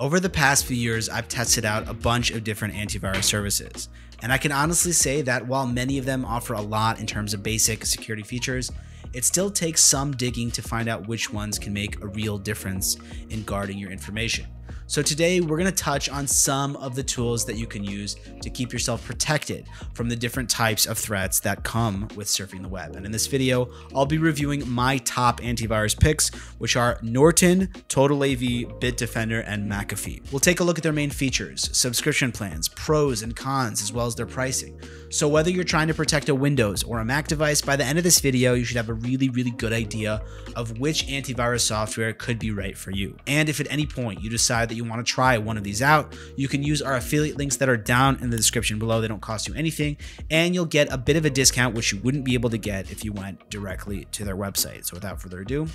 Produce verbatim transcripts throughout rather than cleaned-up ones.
Over the past few years, I've tested out a bunch of different antivirus services, and I can honestly say that while many of them offer a lot in terms of basic security features, it still takes some digging to find out which ones can make a real difference in guarding your information. So today we're going to touch on some of the tools that you can use to keep yourself protected from the different types of threats that come with surfing the web. And in this video, I'll be reviewing my top antivirus picks, which are Norton, TotalAV, Bitdefender, and McAfee. We'll take a look at their main features, subscription plans, pros and cons, as well as their pricing. So whether you're trying to protect a Windows or a Mac device, by the end of this video, you should have a really, really good idea of which antivirus software could be right for you. And if at any point you decide that you want to try one of these out, you can use our affiliate links that are down in the description below. They don't cost you anything, and you'll get a bit of a discount, which you wouldn't be able to get if you went directly to their website. So without further ado,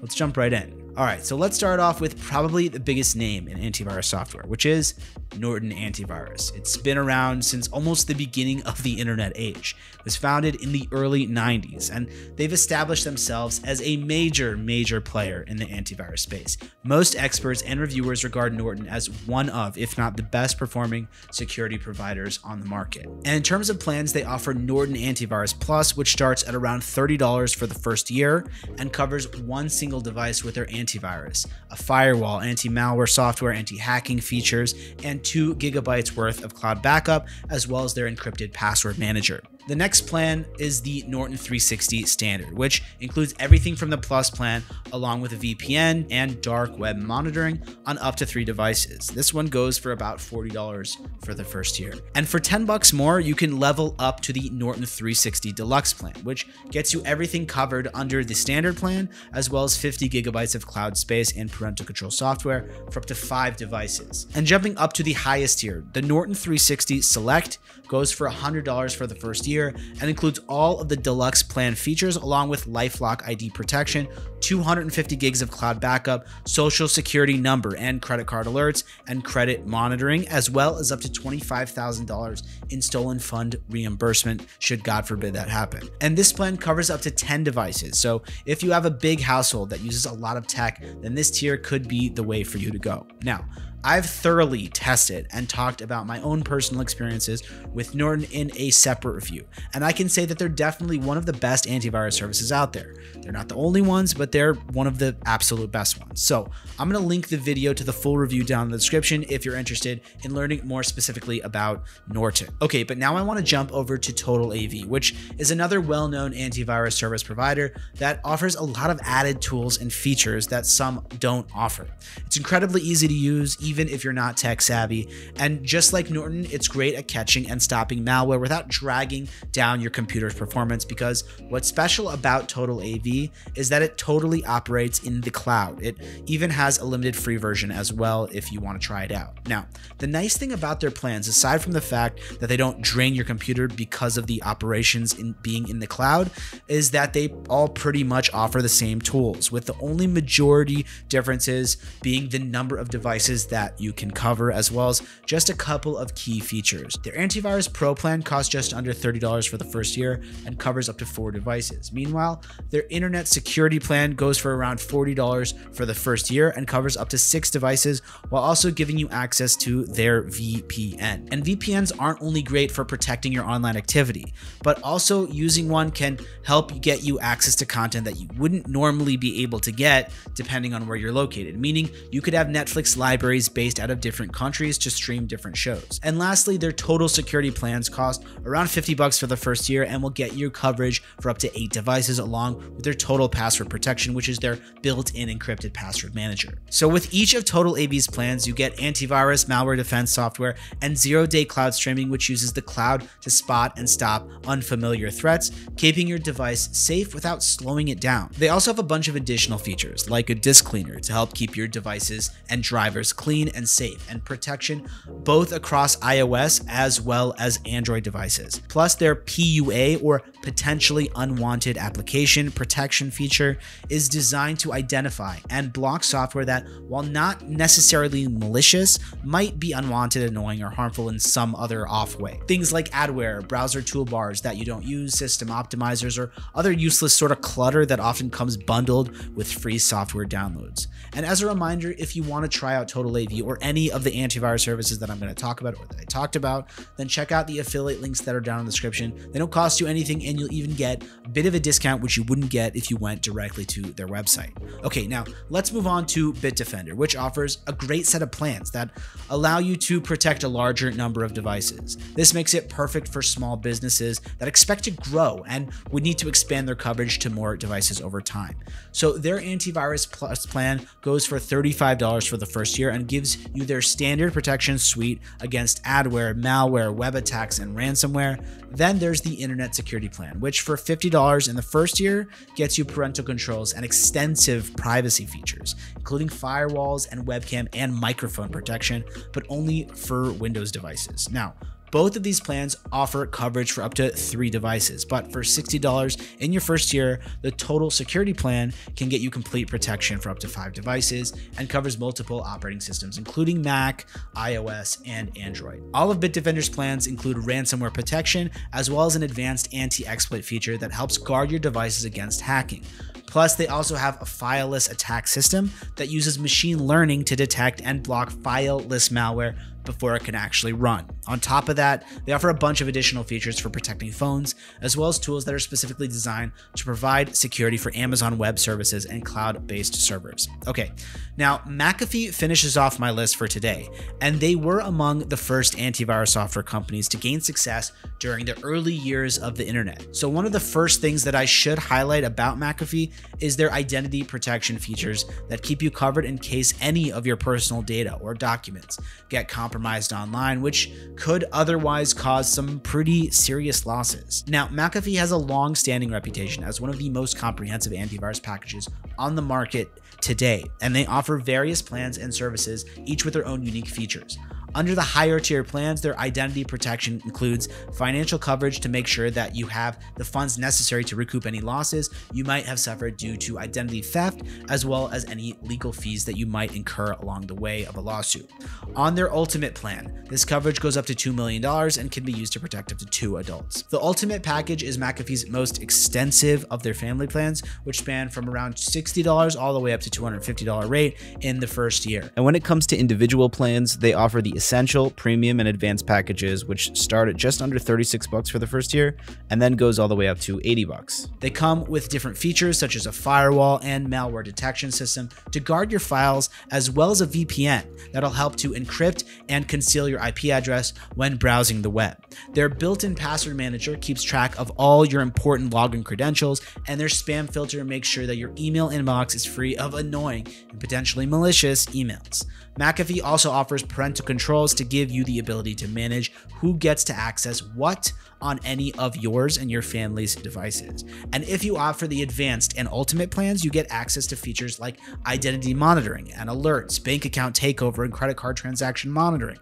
let's jump right in. All right, so let's start off with probably the biggest name in antivirus software, which is Norton Antivirus. It's been around since almost the beginning of the internet age. It was founded in the early nineties, and they've established themselves as a major, major player in the antivirus space. Most experts and reviewers regard Norton as one of, if not the best performing security providers on the market. And in terms of plans, they offer Norton Antivirus Plus, which starts at around thirty dollars for the first year and covers one single Single device with their antivirus, a firewall, anti-malware software, anti-hacking features, and two gigabytes worth of cloud backup, as well as their encrypted password manager. The next plan is the Norton three sixty standard, which includes everything from the Plus plan along with a V P N and dark web monitoring on up to three devices. This one goes for about forty dollars for the first year. And for ten bucks more, you can level up to the Norton three sixty Deluxe plan, which gets you everything covered under the standard plan, as well as fifty gigabytes of cloud space and parental control software for up to five devices. And jumping up to the highest tier, the Norton three sixty Select goes for one hundred dollars for the first year and includes all of the deluxe plan features along with LifeLock I D protection, two hundred fifty gigs of cloud backup, social security number and credit card alerts, and credit monitoring, as well as up to twenty-five thousand dollars in stolen fund reimbursement, should God forbid that happen. And this plan covers up to ten devices. So if you have a big household that uses a lot of tech, then this tier could be the way for you to go. Now, I've thoroughly tested and talked about my own personal experiences with Norton in a separate review, and I can say that they're definitely one of the best antivirus services out there. They're not the only ones, but they're one of the absolute best ones. So I'm going to link the video to the full review down in the description if you're interested in learning more specifically about Norton. Okay, but now I want to jump over to TotalAV, which is another well-known antivirus service provider that offers a lot of added tools and features that some don't offer. It's incredibly easy to use, even Even if you're not tech savvy. And just like Norton, it's great at catching and stopping malware without dragging down your computer's performance, because what's special about TotalAV is that it totally operates in the cloud. It even has a limited free version as well if you want to try it out. Now, the nice thing about their plans, aside from the fact that they don't drain your computer because of the operations in being in the cloud, is that they all pretty much offer the same tools, with the only majority differences being the number of devices that you can cover, as well as just a couple of key features. Their Antivirus Pro plan costs just under thirty dollars for the first year and covers up to four devices. Meanwhile, their Internet Security plan goes for around forty dollars for the first year and covers up to six devices, while also giving you access to their V P N. And V P Ns aren't only great for protecting your online activity, but also using one can help get you access to content that you wouldn't normally be able to get depending on where you're located, meaning you could have Netflix libraries based out of different countries to stream different shows. And lastly, their Total Security plans cost around fifty bucks for the first year and will get you coverage for up to eight devices, along with their Total Password Protection, which is their built-in encrypted password manager. So with each of TotalAV's plans, you get antivirus, malware defense software, and zero-day cloud streaming, which uses the cloud to spot and stop unfamiliar threats, keeping your device safe without slowing it down. They also have a bunch of additional features, like a disk cleaner to help keep your devices and drivers clean and safe, and protection both across iOS as well as Android devices. Plus their P U A, or potentially unwanted application protection feature, is designed to identify and block software that, while not necessarily malicious, might be unwanted, annoying, or harmful in some other off way. Things like adware, browser toolbars that you don't use, system optimizers, or other useless sort of clutter that often comes bundled with free software downloads. And as a reminder, if you want to try out TotalAV or any of the antivirus services that I'm going to talk about or that I talked about, then check out the affiliate links that are down in the description. They don't cost you anything, and you'll even get a bit of a discount, which you wouldn't get if you went directly to their website. Okay, now let's move on to Bitdefender, which offers a great set of plans that allow you to protect a larger number of devices. This makes it perfect for small businesses that expect to grow and would need to expand their coverage to more devices over time. So their antivirus plus plan goes for thirty-five dollars for the first year and gives you their standard protection suite against adware, malware, web attacks, and ransomware. Then there's the internet security plan, which for fifty dollars in the first year gets you parental controls and extensive privacy features, including firewalls and webcam and microphone protection, but only for Windows devices. Now, both of these plans offer coverage for up to three devices, but for sixty dollars in your first year, the Total Security plan can get you complete protection for up to five devices and covers multiple operating systems, including Mac, iOS, and Android. All of Bitdefender's plans include ransomware protection, as well as an advanced anti-exploit feature that helps guard your devices against hacking. Plus, they also have a fileless attack system that uses machine learning to detect and block fileless malware before it can actually run. On top of that, they offer a bunch of additional features for protecting phones, as well as tools that are specifically designed to provide security for Amazon Web Services and cloud-based servers. Okay, now McAfee finishes off my list for today, and they were among the first antivirus software companies to gain success during the early years of the internet. So one of the first things that I should highlight about McAfee is their identity protection features that keep you covered in case any of your personal data or documents get compromised compromised online, which could otherwise cause some pretty serious losses. Now, McAfee has a long-standing reputation as one of the most comprehensive antivirus packages on the market today, and they offer various plans and services, each with their own unique features. Under the higher tier plans, their identity protection includes financial coverage to make sure that you have the funds necessary to recoup any losses you might have suffered due to identity theft, as well as any legal fees that you might incur along the way of a lawsuit. On their ultimate plan, this coverage goes up to two million dollars and can be used to protect up to two adults. The ultimate package is McAfee's most extensive of their family plans, which span from around sixty dollars all the way up to two hundred fifty dollars rate in the first year. And when it comes to individual plans, they offer the Essential, Premium, and Advanced packages, which start at just under thirty-six bucks for the first year, and then goes all the way up to eighty bucks. They come with different features such as a firewall and malware detection system to guard your files, as well as a V P N that'll help to encrypt and conceal your I P address when browsing the web. Their built-in password manager keeps track of all your important login credentials, and their spam filter makes sure that your email inbox is free of annoying and potentially malicious emails. McAfee also offers parental control to give you the ability to manage who gets to access what on any of yours and your family's devices. And if you opt for the advanced and ultimate plans, you get access to features like identity monitoring and alerts, bank account takeover and credit card transaction monitoring,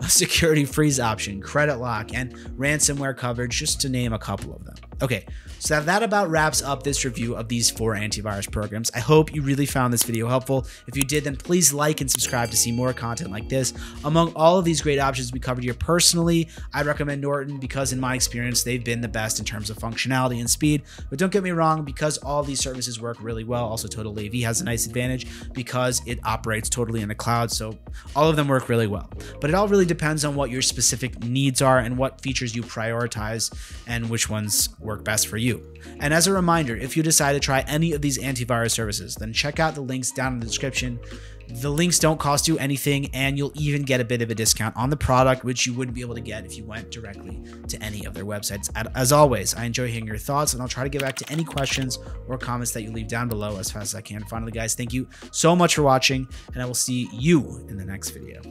a security freeze option, credit lock, and ransomware coverage, just to name a couple of them. Okay, so that about wraps up this review of these four antivirus programs. I hope you really found this video helpful. If you did, then please like and subscribe to see more content like this. Among all of these great options we covered here, personally, I recommend Norton because in my experience, they've been the best in terms of functionality and speed. But don't get me wrong, because all these services work really well. Also, TotalAV has a nice advantage because it operates totally in the cloud. So all of them work really well, but it all really depends on what your specific needs are and what features you prioritize and which ones work best for you. And as a reminder, if you decide to try any of these antivirus services, then check out the links down in the description. The links don't cost you anything, and you'll even get a bit of a discount on the product, which you wouldn't be able to get if you went directly to any of their websites. As always, I enjoy hearing your thoughts, and I'll try to get back to any questions or comments that you leave down below as fast as I can. Finally, guys, thank you so much for watching, and I will see you in the next video.